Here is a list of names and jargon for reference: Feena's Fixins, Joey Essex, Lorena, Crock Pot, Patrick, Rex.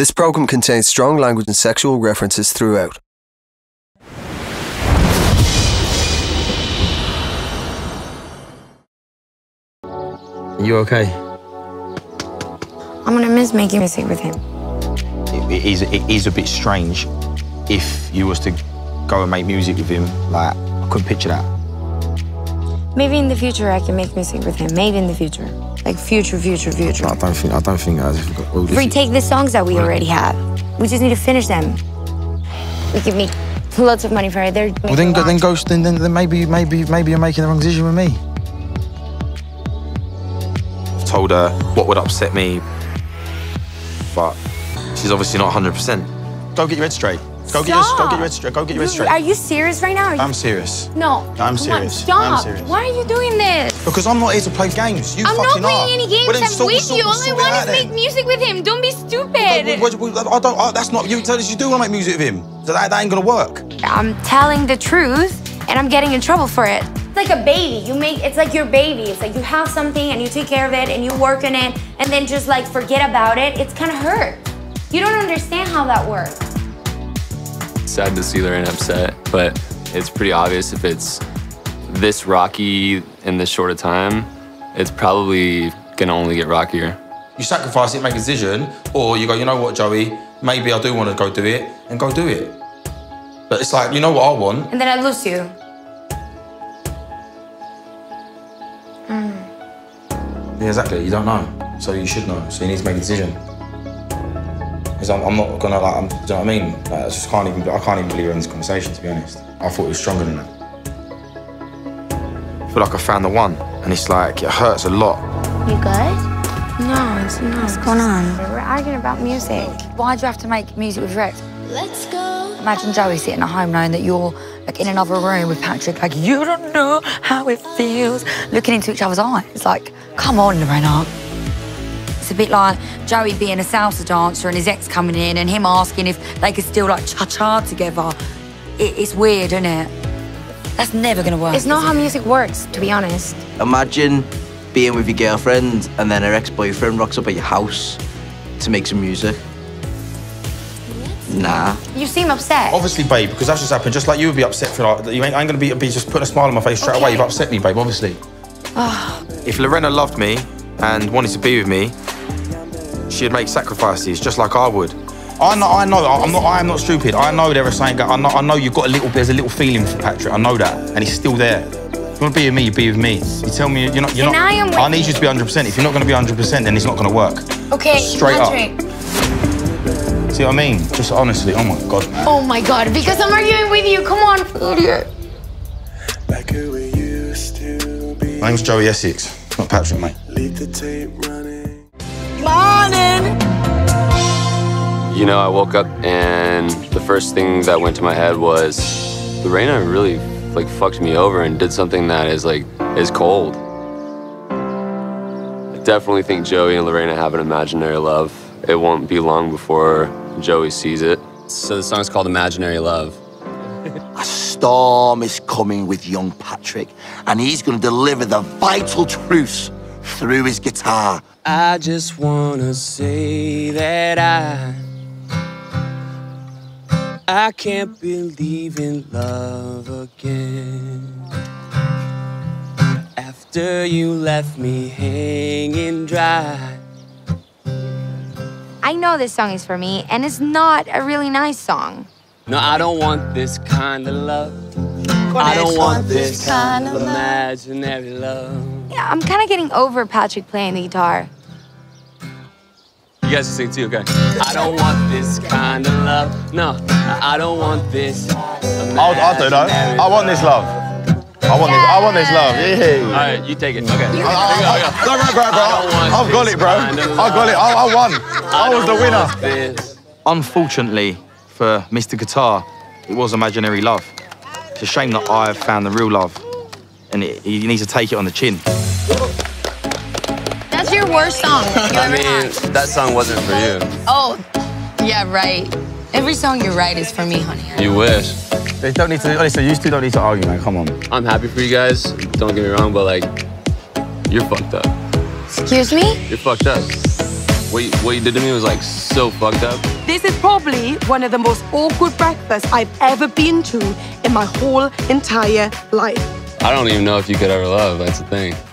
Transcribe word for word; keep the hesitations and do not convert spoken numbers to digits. This program contains strong language and sexual references throughout. You okay? I'm gonna miss making music with him. It is, it is a bit strange. If you was to go and make music with him, like, I couldn't picture that. Maybe in the future I can make music with him. Maybe in the future, like future, future, future. I don't think. I don't think. I just got all this. Retake the songs that we already have. We just need to finish them. We could make lots of money for it. They're well, then, then go. Then, then maybe, maybe, maybe you're making the wrong decision with me. Told her what would upset me, but she's obviously not one hundred percent. Go get your head straight. Go stop. Get your, go get your head straight. Go get your head straight. Are you serious right now? You... I'm serious. No. I'm serious. Come on, stop. I'm serious. Why are you doing this? Because I'm not here to play games. You I'm fucking are. I'm not playing are. any games. Well, I'm sort, with sort, you. Sort, All sort I want is then. make music with him. Don't be stupid. Well, well, well, I don't. I, that's not. You tell us you do want to make music with him. So that, that ain't gonna work. I'm telling the truth, and I'm getting in trouble for it. It's like a baby. You make it's like your baby. It's like you have something and you take care of it and you work on it and then just like forget about it. It's kind of hurt. You don't understand how that works. Sad to see Lorena upset, but it's pretty obvious if it's this rocky in this short of time, it's probably gonna only get rockier. You sacrifice it, make a decision, or you go, you know what, Joey, maybe I do want to go do it, and go do it. But it's like, you know what I want. And then I lose you. Yeah, exactly. You don't know, so you should know. So you need to make a decision. Because I'm, I'm not gonna like. I'm, do you know what I mean? Like, I just can't even. I can't even believe we're in this conversation, to be honest. I thought it was stronger than that. I feel like I found the one, and it's like it hurts a lot. You good? No, it's not. What's going on? We're arguing about music. Why do you have to make music with Rex? Let's go. Imagine Joey sitting at home knowing that you're like in another room with Patrick. Like you don't know how it feels. Looking into each other's eyes. It's like. Come on, Lorena. It's a bit like Joey being a salsa dancer and his ex coming in and him asking if they could still, like, cha-cha together. It, it's weird, isn't it? That's never going to work. It's not how music works, to be honest. Imagine being with your girlfriend and then her ex-boyfriend rocks up at your house to make some music. Nah. You seem upset. Obviously, babe, because that's just happened. Just like you would be upset for like, you ain't, I ain't going to be, be just putting a smile on my face straight okay. away. You've upset me, babe, obviously. Oh. If Lorena loved me and wanted to be with me, she'd make sacrifices just like I would. I know, I know, I'm not, I am not stupid. I know there is something. I know, I know you've got a little, there's a little feeling for Patrick. I know that, and it's still there. If you want to be with me, you be with me. You tell me you're not, you're and not. I, am I need you to be one hundred percent. If you're not going to be one hundred percent, then it's not going to work. Okay, straight Patrick. up. See what I mean? Just honestly, oh my god. Man. Oh my god, because I'm arguing with you. Come on, idiot. Back who we used to. My name's Joey Essex, not Patrick, mate. Leave the tape running. Morning! You know, I woke up and the first thing that went to my head was Lorena really, like, fucked me over and did something that is, like, is cold. I definitely think Joey and Lorena have an imaginary love. It won't be long before Joey sees it. So the song's called Imaginary Love. A storm is coming with young Patrick, and he's going to deliver the vital truths through his guitar. I just want to say that I I can't believe in love again. After you left me hanging dry. I know this song is for me, and it's not a really nice song. No, I don't want this kind of love. I don't want this kind of imaginary love. Yeah, I'm kind of getting over Patrick playing the guitar. You guys can sing too, okay? I don't want this kind of love. No, I don't want this imaginary love. I don't know. I want this love. I want this. I want this love. Yeah. All right, you take it. Okay. I, I, I, no, bro, bro, bro. I've got it, bro. I got it. I, I won. I was the winner. Unfortunately. For Mister Guitar, it was imaginary love. It's a shame that I've found the real love, and it, he needs to take it on the chin. That's your worst song you ever I mean, had. That song wasn't for you. Oh, yeah, right. Every song you write is for me, honey. You wish. They don't need to. Honestly, you two don't need to argue, man. Come on. I'm happy for you guys. Don't get me wrong, but like, you're fucked up. Excuse me? You're fucked up. What you, what you did to me was, like, so fucked up. This is probably one of the most awkward breakfasts I've ever been to in my whole entire life. I don't even know if you could ever love, that's the thing.